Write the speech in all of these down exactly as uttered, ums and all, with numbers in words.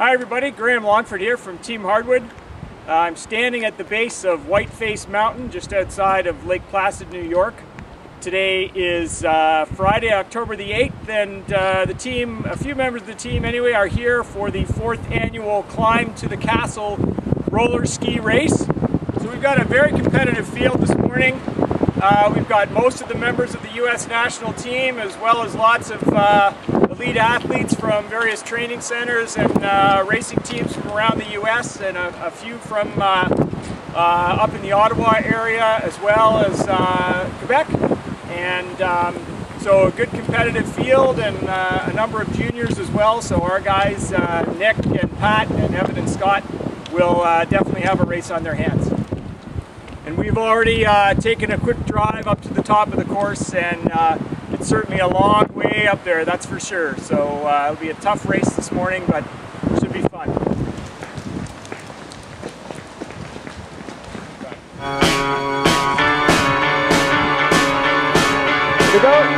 Hi everybody, Graham Longford here from Team Hardwood. Uh, I'm standing at the base of Whiteface Mountain just outside of Lake Placid, New York. Today is uh, Friday, October the eighth, and uh, the team, a few members of the team anyway, are here for the fourth annual Climb to the Castle Roller Ski Race. So we've got a very competitive field this morning. Uh, we've got most of the members of the U S national team, as well as lots of uh, elite athletes from various training centers and uh, racing teams from around the U S and a, a few from uh, uh, up in the Ottawa area, as well as uh, Quebec. And um, so a good competitive field, and uh, a number of juniors as well. So our guys, uh, Nick and Pat and Evan and Scott, will uh, definitely have a race on their hands. And we've already uh, taken a quick drive up to the top of the course, and uh, it's certainly a long way up there, that's for sure. So uh, it'll be a tough race this morning, but it should be fun. Here we go.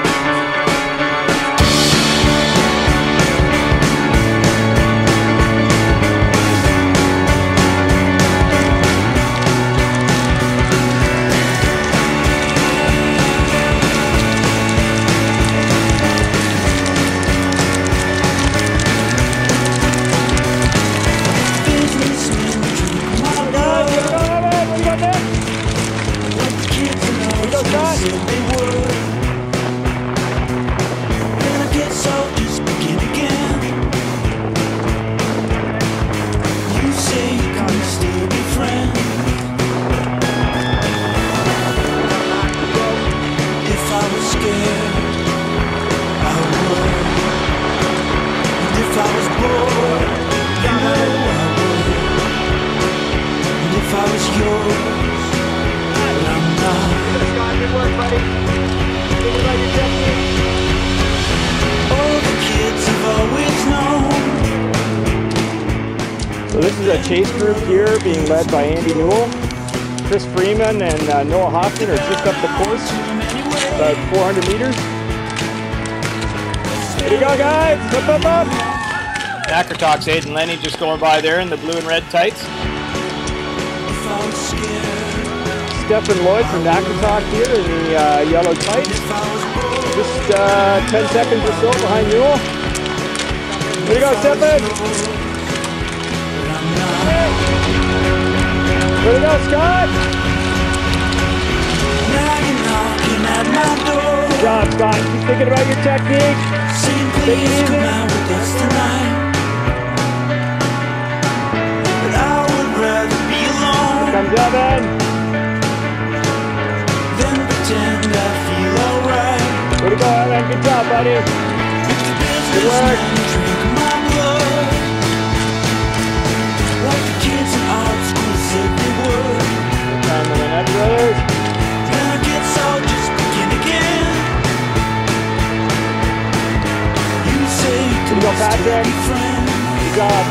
So this is a chase group here being led by Andy Newell. Chris Freeman and uh, Noah Hopkins are just up the course, about four hundred meters. Here we go, guys, up, up, up. Dacritalk's Aiden Lenny just going by there in the blue and red tights. Stephen Lloyd from Dacritalk here in the uh, yellow tights. Just uh, ten seconds or so behind Newell. Here we go, Stephen. Here we go, Scott! Now you're knocking at my door. Good job, Scott. Keep thinking about your technique. Take it easy. But I would rather be alone. Here comes Evan. Then pretend I feel alright. Here we go, Evan. Good job, buddy. Good work. Go, Patrick. Good job.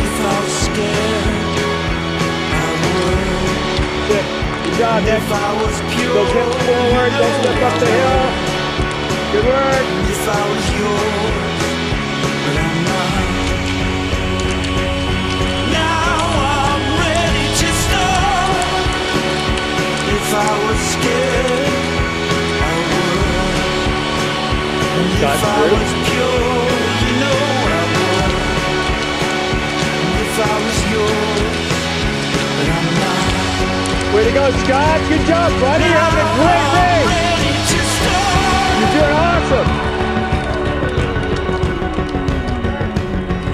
Good. Good job, Nick. Go hip forward. Don't step up the hill. Good work. If I was yours, but I'm not. Now I'm ready to start. If I was scared. Got if I was pure, you know I would. If I was yours, but I'm not. Way to go, Scott. Good job, buddy. You're having a great race. You're doing awesome.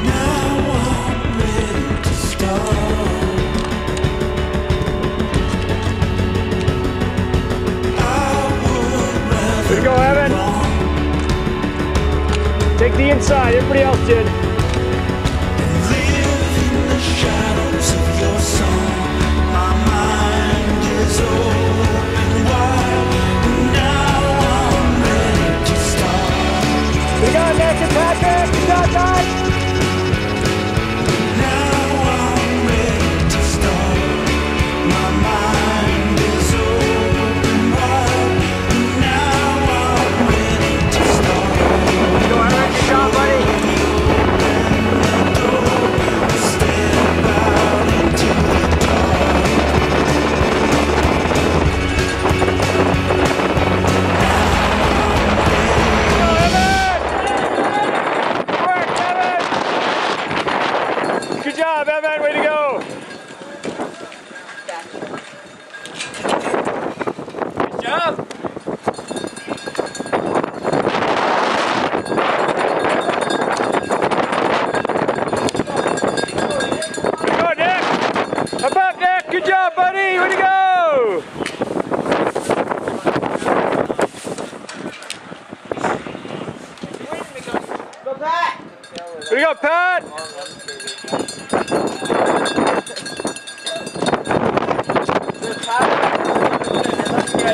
Now I'm ready to start. I would rather. Way to go, Evan. Take the inside, everybody else did. Live in the shadows of your song. My mind is open wide. Now I'm ready to start. We got Nick and Patrick, we got guys. Now I'm ready to start. My mind is open wide. Now I'm ready to start. Go ahead.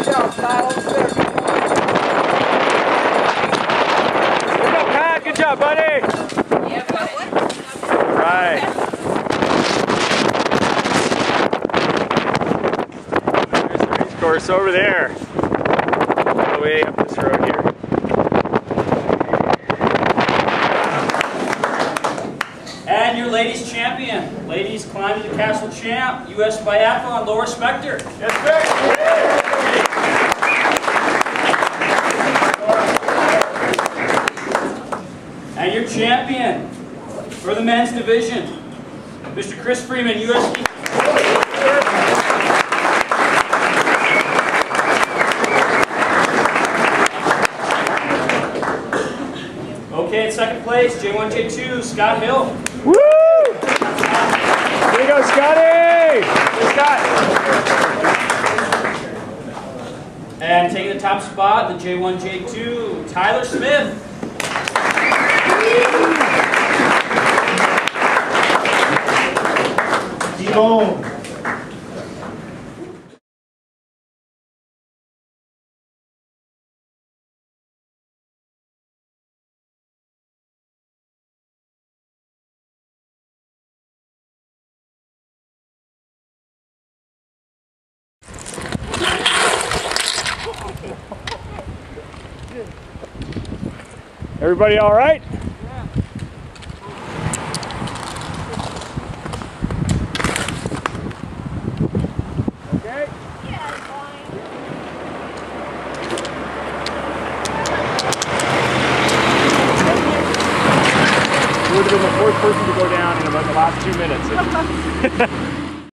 Watch out, Kyle. There you go, Kyle. Good job, buddy. Yeah, buddy. All right. Course over there, all the way up this road here. And your ladies champion, ladies climb to the castle champ, U S biathlon, Laura Spector. Yes, sir. And your champion for the men's division, Mister Chris Freeman, U S second place, J one J two, Scott Hill. Woo! Here you go, Scotty! Hey, Scott! And taking the top spot, the J one J two, Tyler Smith. T-bone. Everybody all right? Yeah. Okay? Yeah, it's fine. We would have been the fourth person to go down in about the last two minutes.